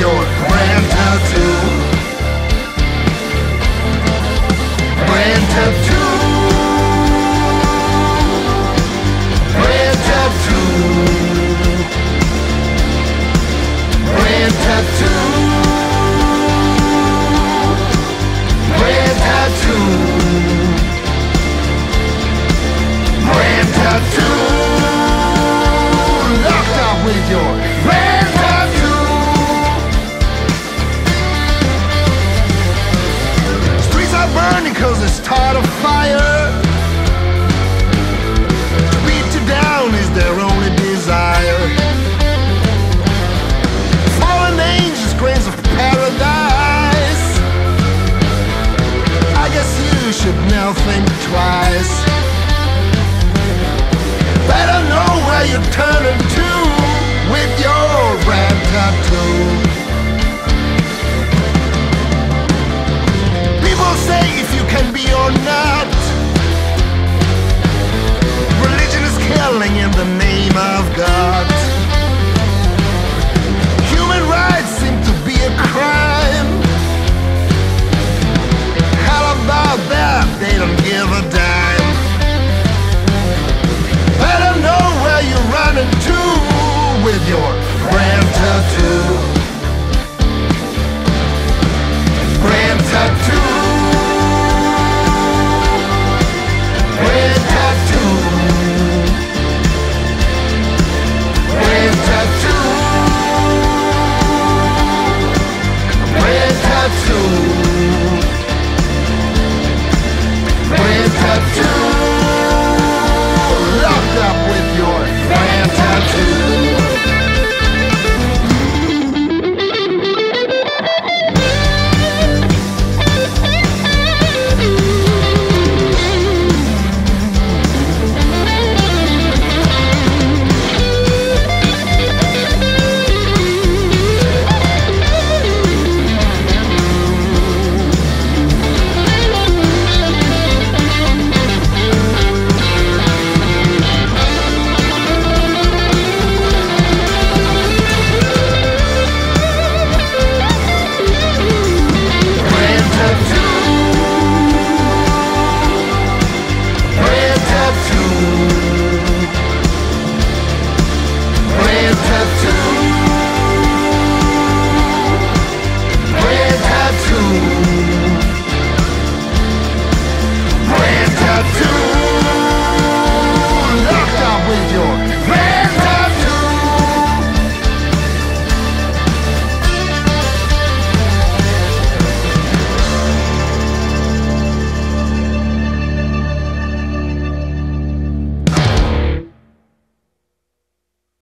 your brand tattoo. Brand tattoo. Brand tattoo. Brand tattoo. Brand tattoo. Brand tattoo. With your brand tattoo. Streets are burning cause they start a fire. To beat you down is their only desire. Fallen angels, grains of paradise. I guess you should now think twice. Better know where you're turning to with your brand tattoo. People say if you can be or not. Religion is killing in the name of God.